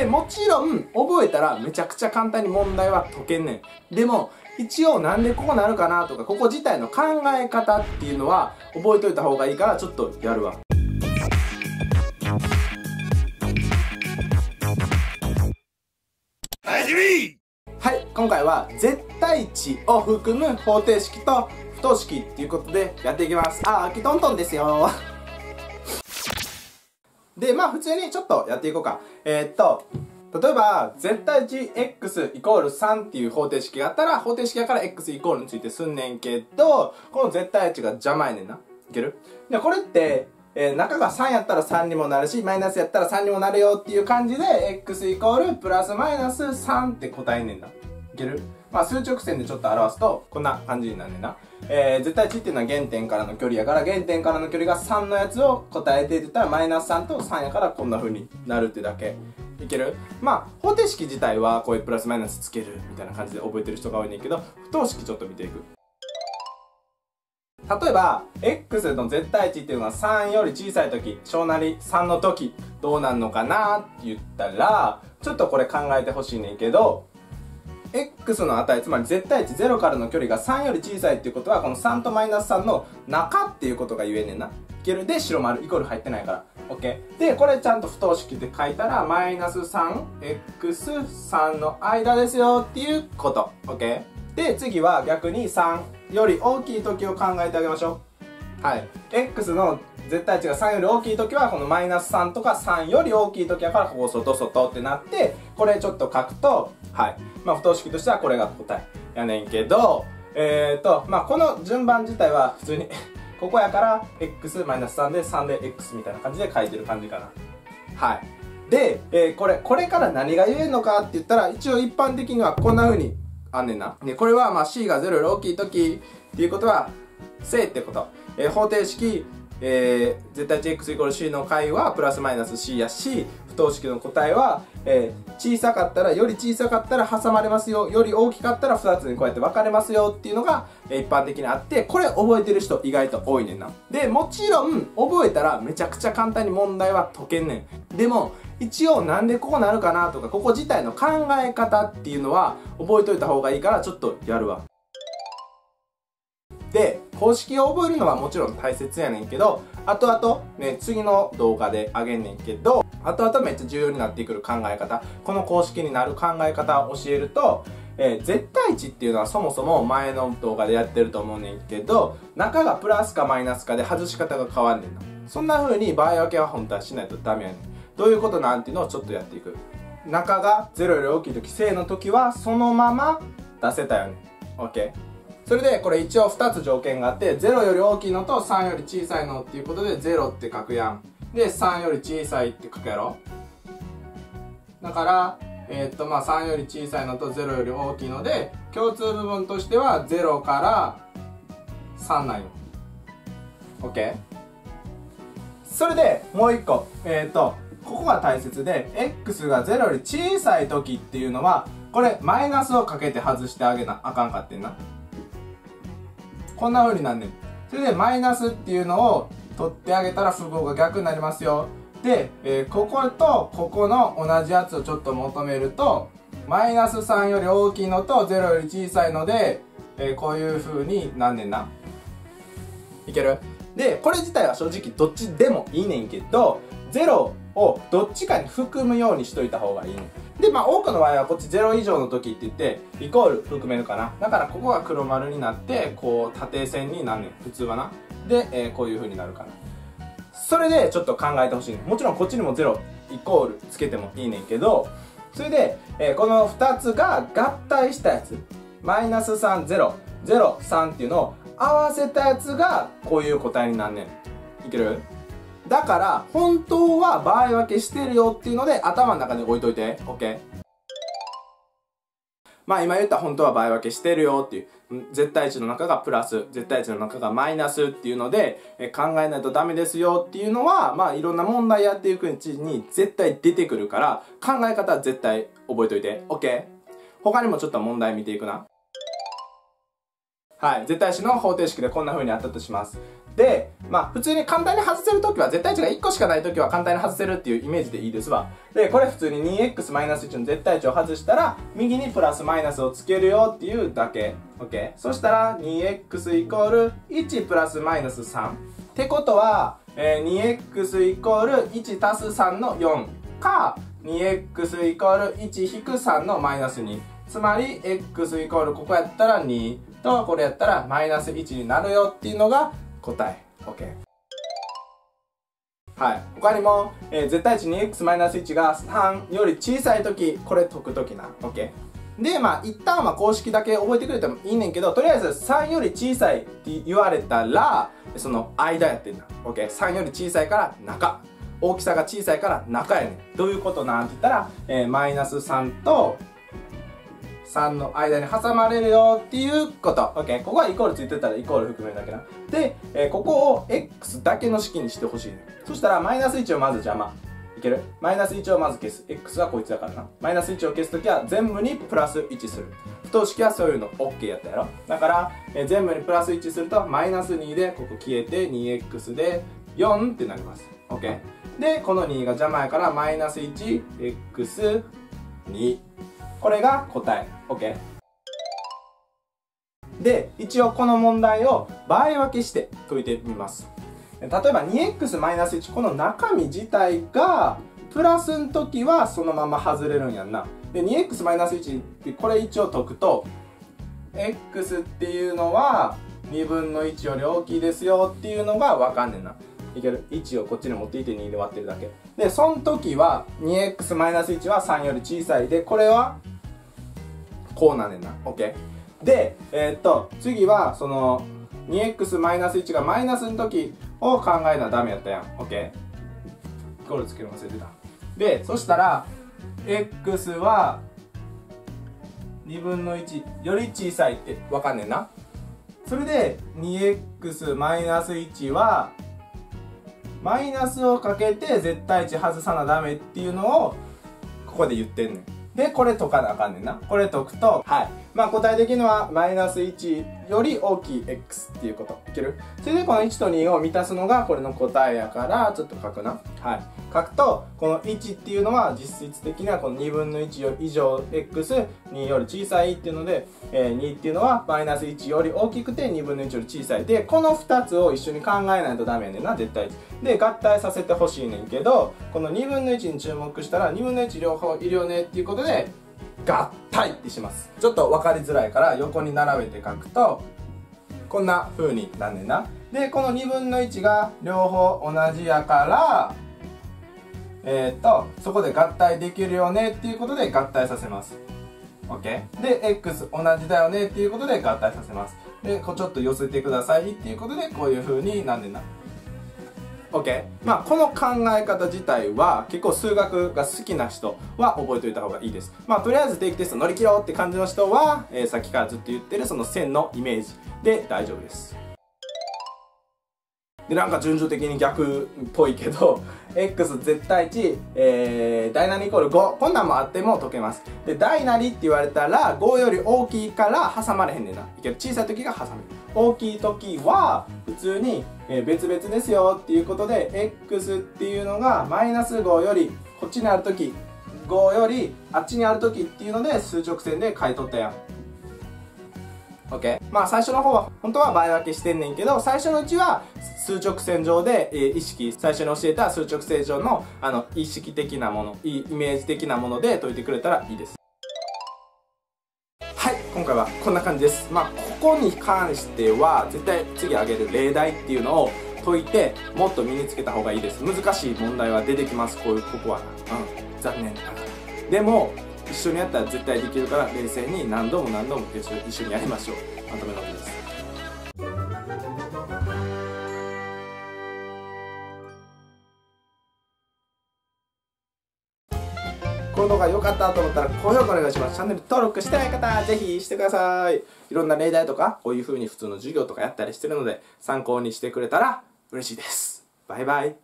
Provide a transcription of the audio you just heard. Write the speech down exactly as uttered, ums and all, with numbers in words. で、もちろん覚えたらめちゃくちゃ簡単に問題は解けんねん。でも一応なんでここなるかなとか、ここ自体の考え方っていうのは覚えといた方がいいから、ちょっとやるわ。はい、今回は絶対値を含む方程式と不等式っていうことでやっていきます。あー、あきとんとんですよ。で、まあ普通にちょっとやっていこうか。えー、っと、例えば、絶対値 x イコールさんっていう方程式があったら、方程式やから x イコールについてすんねんけど、この絶対値が邪魔やねんな。いける？で、これって、えー、中がさんやったらさんにもなるし、マイナスやったらさんにもなるよっていう感じで、x イコールプラスマイナスさんって答えんねんな。いける？まあ、数直線でちょっと表すと、こんな感じになんねんな。えー、絶対値っていうのは原点からの距離やから、原点からの距離がさんのやつを答えてって言ったら、マイナスさんとさんやからこんな風になるってだけ。いける？まあ、方程式自体はこういうプラスマイナスつけるみたいな感じで覚えてる人が多いねんけど、不等式ちょっと見ていく。例えば x の絶対値っていうのがさんより小さい時、小なりさんの時どうなんのかなって言ったら、ちょっとこれ考えてほしいねんけど、 x の値、つまり絶対値ゼロからの距離がさんより小さいっていうことは、このさんとマイナスさんの中っていうことが言えねんな。いける？で、白丸イコール入ってないから OK で、これちゃんと不等式で書いたらマイナス さんエックスさん の間ですよっていうこと OK で、次は逆にさんより大きい時を考えてあげましょう。はい。x の絶対値がさんより大きい時は、このマイナスさんとかさんより大きい時やから、ここ外外ってなって、これちょっと書くと、はい。まあ、不等式としてはこれが答えやねんけど、えーと、まあ、この順番自体は普通に、ここやから、x マイナスさんでさんで x みたいな感じで書いてる感じかな。はい。で、えー、これ、これから何が言えるのかって言ったら、一応一般的にはこんな風に、あんねんな。で、これはまあ c がゼロより大きい時っていうことは正ってこと、えー、方程式、えー、絶対値 x イコール c の解はプラスマイナス c やし、不等式の答えは、えー、小さかったらより小さかったら挟まれますよ、より大きかったらふたつにこうやって分かれますよっていうのが、えー、一般的にあって、これ覚えてる人意外と多いねんな。でもちろん覚えたらめちゃくちゃ簡単に問題は解けんねん。でも一応なんでここなるかなとか、ここ自体の考え方っていうのは覚えといた方がいいから、ちょっとやるわ。で、公式を覚えるのはもちろん大切やねんけど、後々ね、次の動画であげんねんけど、後々めっちゃ重要になってくる考え方、この公式になる考え方を教えると、えー、絶対値っていうのはそもそも前の動画でやってると思うねんけど、中がプラスかマイナスかで外し方が変わんねんな。そんな風に場合分けは本当はしないとダメやねん。どういうことなんていうのをちょっとやっていく。中がゼロより大きい時、正の時はそのまま出せたよね。 OK。 それでこれ一応ふたつ条件があって、ゼロより大きいのとさんより小さいのっていうことでゼロって書くやん。で、さんより小さいって書くやろ。だからえー、っとまあさんより小さいのとゼロより大きいので、共通部分としてはゼロからさんなんよ。 OK。 それでもういっこ、えー、っとここが大切で、 x がゼロより小さい時っていうのは、これマイナスをかけて外してあげなあかんかってんな。こんな風になんねん。それでマイナスっていうのを取ってあげたら符号が逆になりますよ。で、えー、こことここの同じやつをちょっと求めると、マイナスさんより大きいのとゼロより小さいので、えー、こういう風になんねんな。いける？で、これ自体は正直どっちでもいいねんけど、ゼロをどっちかに含むようにしといた方がいいね。で、まあ多くの場合はこっちゼロ以上の時って言ってイコール含めるかな。だからここが黒丸になってこう縦線になんねん、普通はな。で、えー、こういう風になるかな。それでちょっと考えてほしいね。もちろんこっちにもゼロイコールつけてもいいねんけど、それで、えー、このふたつが合体したやつ、マイナスさん、ゼロ、ゼロ、さんっていうのを合わせたやつがこういう答えになんねん。いける？だから本当は場合分けしてるよっていうので頭の中で置いといて OK。 まあ今言った本当は場合分けしてるよっていう、絶対値の中がプラス、絶対値の中がマイナスっていうので考えないとダメですよっていうのは、まあいろんな問題やっていくうちに絶対出てくるから、考え方は絶対覚えといて OK。 他にもちょっと問題見ていくな。はい、絶対値の方程式でこんな風にあったとします。で、まあ、普通に簡単に外せるときは、絶対値がいっこしかないときは簡単に外せるっていうイメージでいいですわ。で、これ普通に にエックスマイナスいち の絶対値を外したら、右にプラスマイナスをつけるよっていうだけ。OK？ そしたら、にエックスイコールいち プラスマイナスさん。ってことは、えー、にエックスイコールいち たすさんのよんか、にエックスイコールいち 引くさんのマイナスに。つまり、x イコールここやったらにと、これやったらマイナスいちになるよっていうのが答え。OK。はい。他にも、えー、絶対値 にエックスマイナスいち がさんより小さいとき、これ解くときな。OK。で、まあ、一旦は公式だけ覚えてくれてもいいねんけど、とりあえずさんより小さいって言われたら、その間やってんだ。OK。さんより小さいから中。大きさが小さいから中やねん。どういうことなんって言ったら、えー、マイナスさんと、さんの間に挟まれるよっていうこと。OK。ここはイコールついてたらイコール含めるだけな。で、えー、ここを x だけの式にしてほしいね。そしたら、マイナスいちをまず邪魔。いける？マイナスいちをまず消す。x はこいつだからな。マイナスいちを消すときは全部にプラスいちする。不等式はそういうの OK やったやろ。だから、えー、全部にプラスいちすると、マイナスにで、ここ消えて、にエックス でよんってなります。OK。で、このにが邪魔やから、マイナスいち、x、に。これが答え。OK。で、一応この問題を倍分けして解いてみます。例えば にエックスマイナスいち、この中身自体が、プラスの時はそのまま外れるんやんな。で、にエックスマイナスいち ってこれ一応解くと、x っていうのはにぶんのいちより大きいですよっていうのがわかんねんな。いける？ いち をこっちに持っていてにで割ってるだけ。で、その時は にエックスマイナスいち はさんより小さいで、これはこうなんねんな。OK。で、えー、っと、次は、その、にエックスマイナスいち がマイナスの時を考えならダメやったやん。OK。ゴールつけるの忘れてた。で、そしたら、x はにぶんのいちより小さいってわかんねんな。それで、にエックスマイナスいち は、マイナスをかけて絶対値外さなダメっていうのを、ここで言ってんねん。で、これ解かなあかんねんな。これ解くと、はい。まあ答え的には、マイナスいちより大きい x っていうこと。いける？それでこのいちとにを満たすのがこれの答えやから、ちょっと書くな。はい。書くと、このいちっていうのは実質的にはこのにぶんのいち以上 x、により小さいっていうので、えー、にっていうのはマイナスいちより大きくてにぶんのいちより小さい。で、このふたつを一緒に考えないとダメやねんな、絶対。で、合体させてほしいねんけど、このにぶんのいちに注目したら、にぶんのいち両方いるよねっていうことで、合体ってします。ちょっと分かりづらいから横に並べて書くとこんな風になんねんな。でこのにぶんのいちが両方同じやからえっとそこで合体できるよねっていうことで合体させます。 OK で x 同じだよねっていうことで合体させます。でこうちょっと寄せてくださいっていうことでこういう風になんねんな。OK。まあ、この考え方自体は結構数学が好きな人は覚えておいた方がいいです。まあ、とりあえず定期テスト乗り切ろうって感じの人は、えー、さっきからずっと言ってるその線のイメージで大丈夫です。で、なんか順序的に逆っぽいけど、x 絶対値、えー、大なりイコールご。こんなんもあっても解けます。で、大なりって言われたらごより大きいから挟まれへんねんな。いける？小さい時が挟める。大きい時は普通に別々ですよっていうことで、x っていうのがマイナスごよりこっちにある時、ごよりあっちにある時っていうので数直線で解いとったやん。OK。まあ最初の方は本当は倍分けしてんねんけど、最初のうちは数直線上で、えー、意識、最初に教えた数直線上のあの意識的なもの、イメージ的なもので解いてくれたらいいです。はい、今回はこんな感じです。まあここに関しては絶対次あげる例題っていうのを解いてもっと身につけた方がいいです。難しい問題は出てきます。こういうここはな、うん、残念ながら。でも一緒にやったら絶対できるから冷静に何度も何度も一緒にやりましょう。まとめのことです。この動画良かったと思ったら高評価お願いします。チャンネル登録してない方ぜひしてください。いろんな例題とかこういう風に普通の授業とかやったりしてるので参考にしてくれたら嬉しいです。バイバイ。